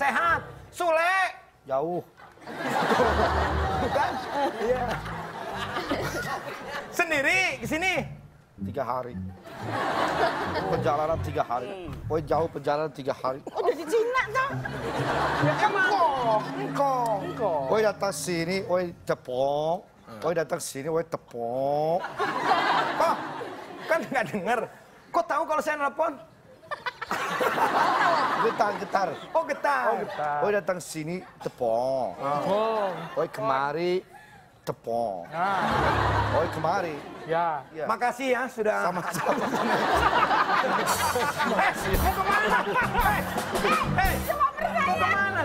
sehat. Sule jauh. Bukan? Iya. Sendiri ke sini 3 hari. Perjalanan 3 hari. Poin jauh perjalanan 3 hari. Oh dari Cina dong. Ya kok. Kok. Poin datang sini, poin tepok. Poin datang sini, poin tepok. Kok kan nggak dengar. Kok tahu kalau saya nelpon? Getar. Oh getar. Poin datang sini tepok. Poin kemari tepok. Poin kemari. Ya. Ya. Makasih ya sudah. Sama-sama. Mau kemana? Cuma percaya.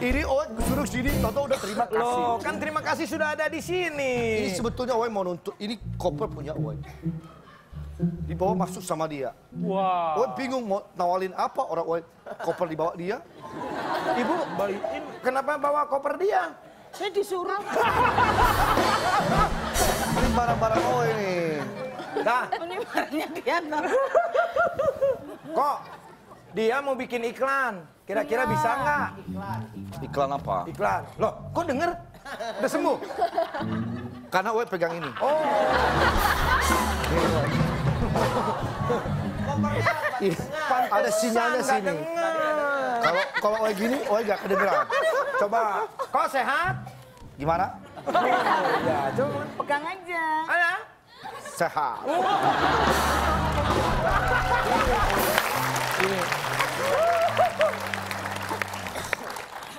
Ini Owen disuruh sini, Toto udah terima kasih. Loh, kan terima kasih sudah ada di sini. Ini sebetulnya Owen mau nuntut, ini koper punya Owen. Dibawa masuk sama dia. Wah. Wow. Owen bingung mau nawalin apa orang Owen. Koper dibawa dia. Ibu, balikin. Kenapa bawa koper dia? Saya disuruh. Ini barang-barang oh ini. Nah. Ini barangnya dia. Kok dia mau bikin iklan? Kira-kira bisa nggak? Iklan apa? Iklan. Loh, kok denger? Udah sembuh? Karena gue pegang ini. Oh. Ada sinyalnya sini. Kalau gue gini, gue nggak kedengeran. Coba. Kok sehat? Gimana? Ya, cuma pegang aja. Ada? Sehat.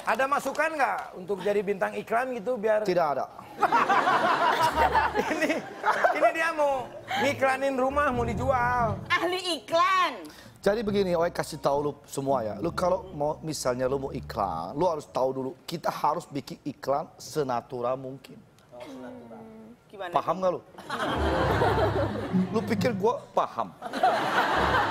Ada masukan nggak untuk jadi bintang iklan gitu biar? Tidak ada. Ini dia mau iklanin rumah mau dijual. Ahli iklan. Jadi begini, Oe kasih tahu lu semua ya. Lu kalau mau misalnya lu mau iklan, lu harus tahu dulu. Kita harus bikin iklan senatural mungkin. Oh, senatural. Gimana? Paham nggak lu? Lu pikir gua paham?